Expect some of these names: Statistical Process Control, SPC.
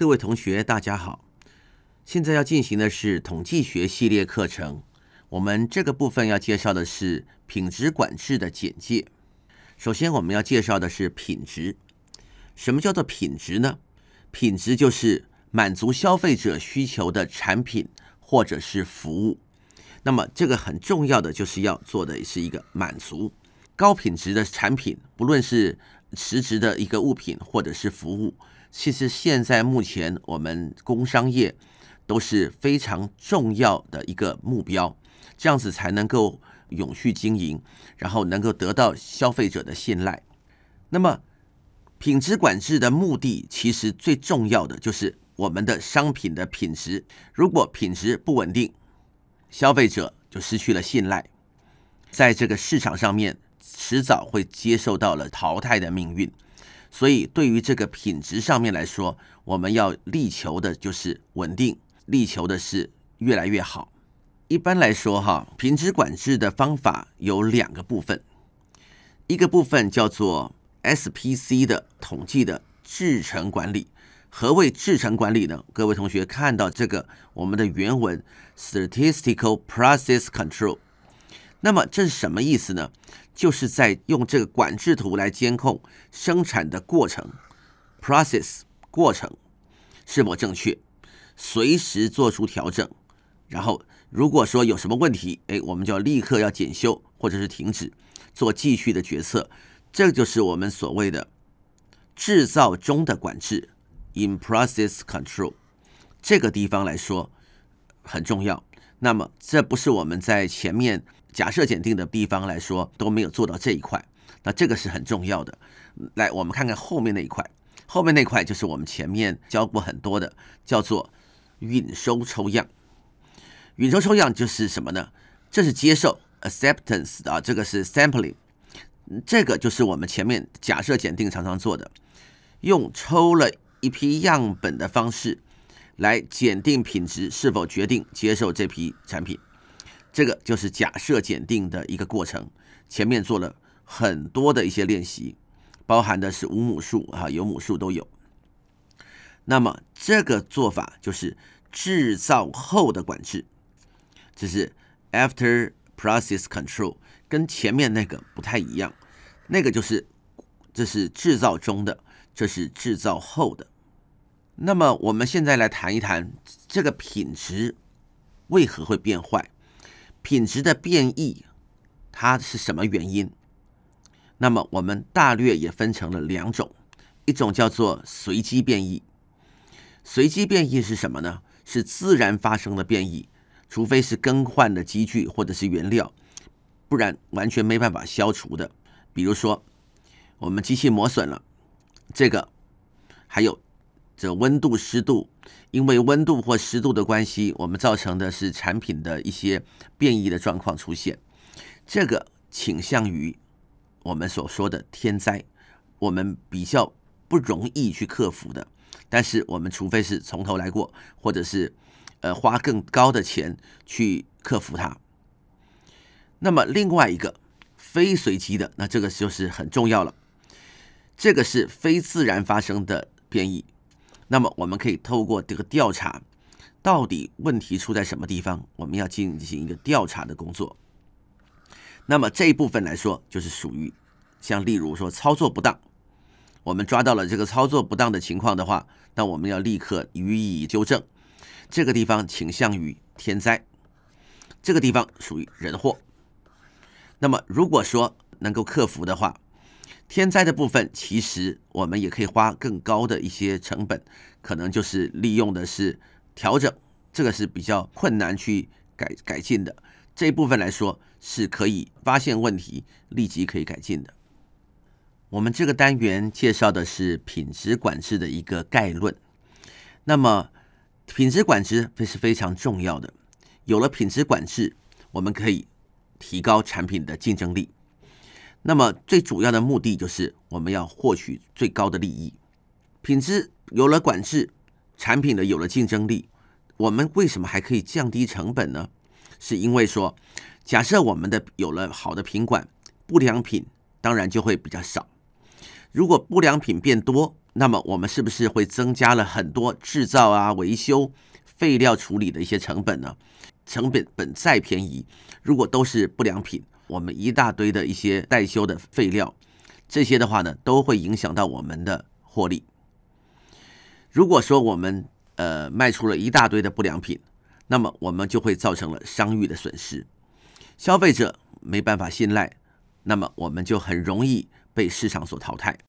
各位同学，大家好。现在要进行的是统计学系列课程，我们这个部分要介绍的是品质管制的简介。首先，我们要介绍的是品质。什么叫做品质呢？品质就是满足消费者需求的产品或者是服务。那么，这个很重要的就是要做的是一个满足高品质的产品，不论是实质的一个物品或者是服务。 其实现在目前我们工商业都是非常重要的一个目标，这样子才能够永续经营，然后能够得到消费者的信赖。那么品质管制的目的，其实最重要的就是我们的商品的品质。如果品质不稳定，消费者就失去了信赖，在这个市场上面，迟早会接受到了淘汰的命运。 所以，对于这个品质上面来说，我们要力求的就是稳定，力求的是越来越好。一般来说，品质管制的方法有两个部分，一个部分叫做 SPC 的统计的制程管理。何谓制程管理呢？各位同学看到这个我们的原文 Statistical Process Control， 那么这是什么意思呢？ 就是在用这个管制图来监控生产的过程 ，process 过程是否正确，随时做出调整。然后如果说有什么问题，我们就要立刻要检修或者是停止，做继续的决策。这就是我们所谓的制造中的管制 （in process control）。这个地方来说很重要。那么这不是我们在前面 假设检定的地方来说都没有做到这一块，那这个是很重要的。来，我们看看后面那一块，后面那块就是我们前面教过很多的，叫做允收抽样。允收抽样就是什么呢？这是接受 （acceptance） 啊，这个是 sampling， 这个就是我们前面假设检定常常做的，用抽了一批样本的方式来检定品质是否决定接受这批产品。 这个就是假设检定的一个过程，前面做了很多的一些练习，包含的是无母数啊、有母数都有。那么这个做法就是制造后的管制，这是 after process control， 跟前面那个不太一样。那个就是这是制造中的，这是制造后的。那么我们现在来谈一谈这个品质为何会变坏。 品质的变异，它是什么原因？那么我们大略也分成了两种，一种叫做随机变异。随机变异是什么呢？是自然发生的变异，除非是更换的机具或者是原料，不然完全没办法消除的。比如说，我们机器磨损了，这个还有这温度、湿度。 因为温度或湿度的关系，我们造成的是产品的一些变异的状况出现，这个倾向于我们所说的天灾，我们比较不容易去克服的。但是我们除非是从头来过，或者是花更高的钱去克服它。那么另外一个非随机的，那这个就是很重要了，这个是非自然发生的变异。 那么我们可以透过这个调查，到底问题出在什么地方，我们要进行一个调查的工作。那么这一部分来说，就是属于像例如说操作不当，我们抓到了这个操作不当的情况的话，那我们要立刻予以纠正。这个地方倾向于天灾，这个地方属于人祸。那么如果说能够克服的话， 天灾的部分，其实我们也可以花更高的一些成本，可能就是利用的是调整，这个是比较困难去改进的这一部分来说，是可以发现问题，立即可以改进的。我们这个单元介绍的是品质管制的一个概论。那么，品质管制是非常重要的，有了品质管制，我们可以提高产品的竞争力。 那么最主要的目的就是我们要获取最高的利益。品质有了管制，产品的有了竞争力，我们为什么还可以降低成本呢？是因为说，假设我们的有了好的品管，不良品当然就会比较少。如果不良品变多，那么我们是不是会增加了很多制造啊、维修、废料处理的一些成本呢？成本本再便宜，如果都是不良品，我们一大堆的一些待修的废料，这些的话呢，都会影响到我们的获利。如果说我们卖出了一大堆的不良品，那么我们就会造成了商誉的损失，消费者没办法信赖，那么我们就很容易被市场所淘汰。